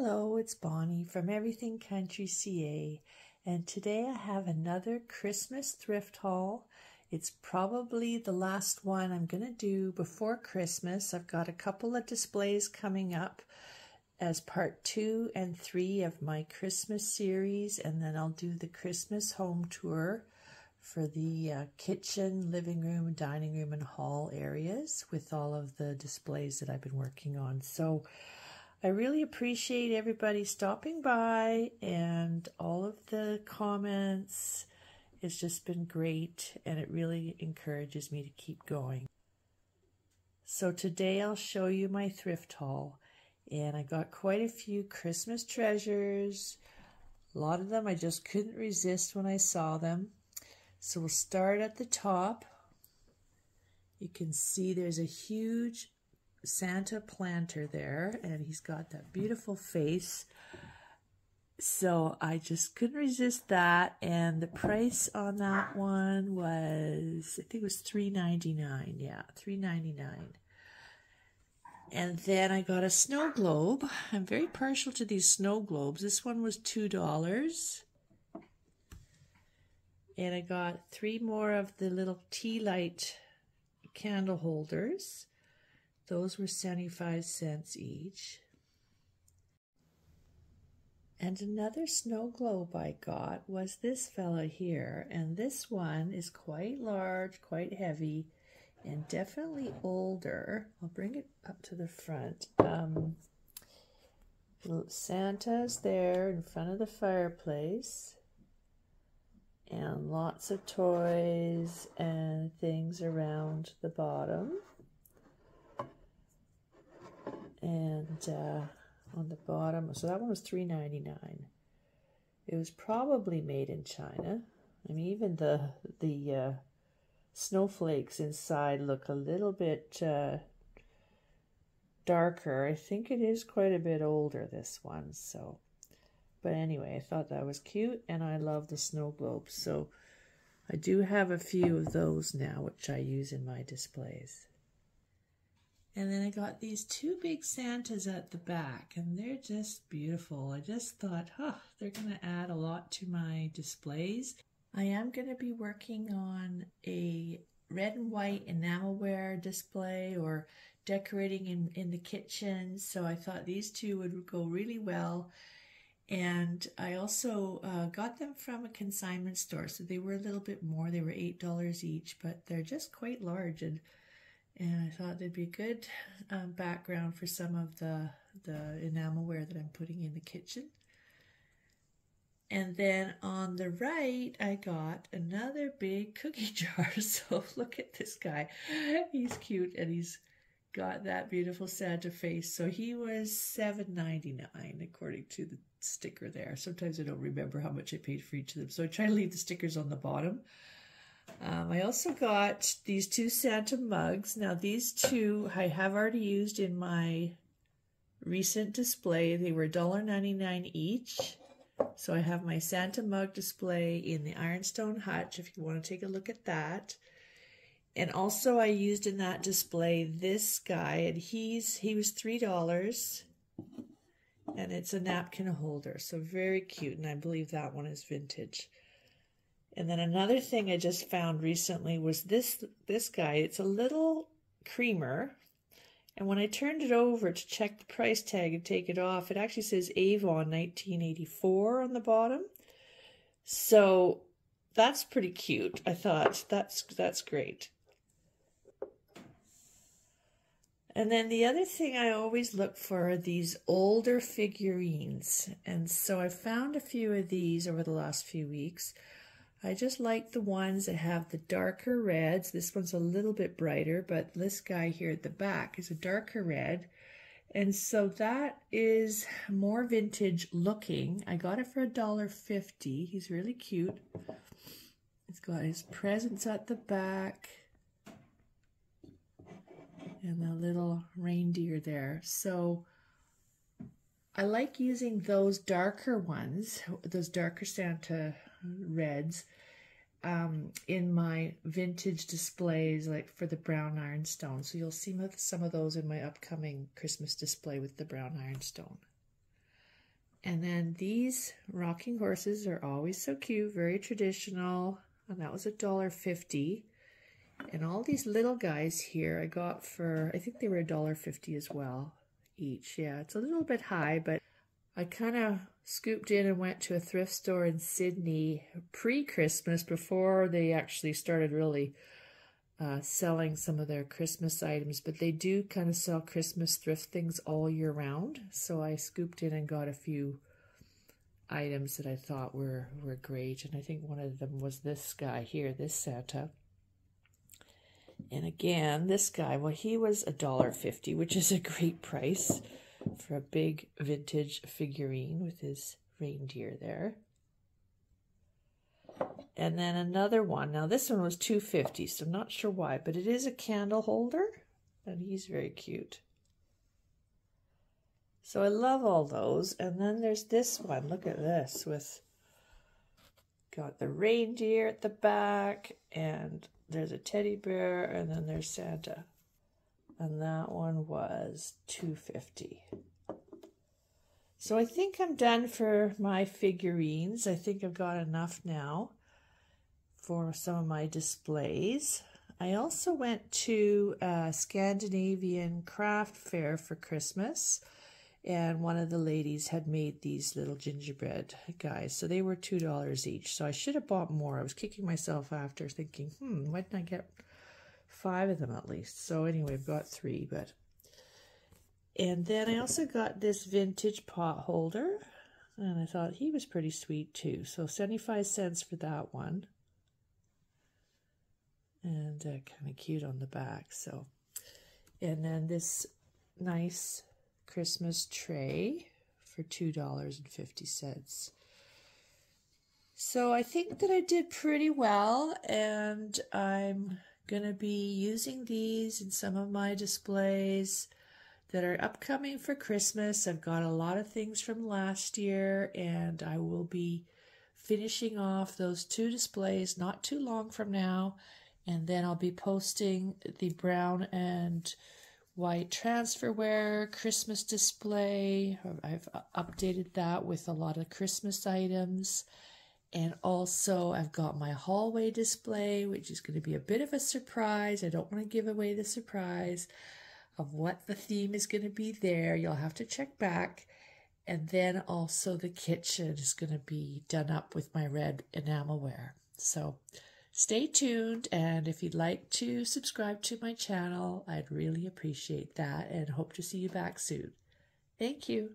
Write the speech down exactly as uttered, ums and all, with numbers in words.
Hello, it's Bonnie from Everything Country C A, and today I have another Christmas thrift haul. It's probably the last one I'm going to do before Christmas. I've got a couple of displays coming up as part two and three of my Christmas series, and then I'll do the Christmas home tour for the uh, kitchen, living room, dining room, and hall areas with all of the displays that I've been working on. So I really appreciate everybody stopping by and all of the comments. It's just been great, and it really encourages me to keep going. So today I'll show you my thrift haul, and I got quite a few Christmas treasures. A lot of them I just couldn't resist when I saw them. So we'll start at the top. You can see there's a huge Santa planter there, and he's got that beautiful face, so I just couldn't resist that. And the price on that one was, I think it was three ninety-nine. Yeah, three ninety-nine. And then I got a snow globe. I'm very partial to these snow globes. This one was two dollars. And I got three more of the little tea light candle holders. Those were seventy-five cents each. And another snow globe I got was this fella here. And this one is quite large, quite heavy, and definitely older. I'll bring it up to the front. Um, Santa's there in front of the fireplace. And lots of toys and things around the bottom. And uh, on the bottom, so that one was three ninety-nine. It was probably made in China. I mean, even the the uh, snowflakes inside look a little bit uh, darker. I think it is quite a bit older, this one. So, but anyway, I thought that was cute, and I love the snow globes. So I do have a few of those now, which I use in my displays. And then I got these two big Santas at the back, and they're just beautiful. I just thought, huh, they're going to add a lot to my displays. I am going to be working on a red and white enamelware display or decorating in, in the kitchen, so I thought these two would go really well. And I also uh, got them from a consignment store, so they were a little bit more. They were eight dollars each, but they're just quite large, and And I thought they'd be a good um, background for some of the, the enamelware that I'm putting in the kitchen. And then on the right, I got another big cookie jar. So look at this guy. He's cute, and he's got that beautiful Santa face. So he was seven ninety-nine according to the sticker there. Sometimes I don't remember how much I paid for each of them, so I try to leave the stickers on the bottom. Um, I also got these two Santa mugs. Now these two I have already used in my recent display. They were one ninety-nine each. So I have my Santa mug display in the Ironstone hutch if you want to take a look at that. And also I used in that display this guy, and he's he was three dollars, and it's a napkin holder. So very cute, and I believe that one is vintage. And then another thing I just found recently was this this guy. It's a little creamer, and when I turned it over to check the price tag and take it off, it actually says Avon nineteen eighty-four on the bottom. So that's pretty cute. I thought that's that's great. And then the other thing I always look for are these older figurines, and so I found a few of these over the last few weeks. I just like the ones that have the darker reds. This one's a little bit brighter, but this guy here at the back is a darker red. And so that is more vintage looking. I got it for a dollar fifty. He's really cute. He's got his presents at the back and the little reindeer there. So I like using those darker ones, those darker Santa reds, um, in my vintage displays, like for the brown ironstone. So you'll see some of those in my upcoming Christmas display with the brown ironstone. And then these rocking horses are always so cute, very traditional. And that was a dollar fifty. And all these little guys here I got for, I think they were a dollar fifty as well each. Yeah, it's a little bit high, but I kind of scooped in and went to a thrift store in Sydney pre-Christmas before they actually started really uh, selling some of their Christmas items. But they do kind of sell Christmas thrift things all year round. So I scooped in and got a few items that I thought were, were great. And I think one of them was this guy here, this Santa. And again, this guy, well, he was a dollar fifty, which is a great price for a big vintage figurine with his reindeer there. And then another one. Now, this one was two fifty, so I'm not sure why, but it is a candle holder, and he's very cute. So I love all those. And then there's this one. Look at this. With got the reindeer at the back, and there's a teddy bear, and then there's Santa. And that one was two fifty. So I think I'm done for my figurines. I think I've got enough now for some of my displays. I also went to a Scandinavian craft fair for Christmas, and one of the ladies had made these little gingerbread guys. So they were two dollars each. So I should have bought more. I was kicking myself after thinking, hmm, why didn't I get five of them at least? So anyway, I've got three. But and then I also got this vintage pot holder, and I thought he was pretty sweet too. So seventy-five cents for that one. And uh, kind of cute on the back. So, and then this nice Christmas tray for two dollars and fifty cents. So I think that I did pretty well, and I'm going to be using these in some of my displays that are upcoming for Christmas. I've got a lot of things from last year, and I will be finishing off those two displays not too long from now, and then I'll be posting the brown and white transferware Christmas display. I've updated that with a lot of Christmas items. And also I've got my hallway display, which is going to be a bit of a surprise. I don't want to give away the surprise of what the theme is going to be there. You'll have to check back. And then also the kitchen is going to be done up with my red enamelware. So stay tuned, and if you'd like to subscribe to my channel, I'd really appreciate that, and hope to see you back soon. Thank you.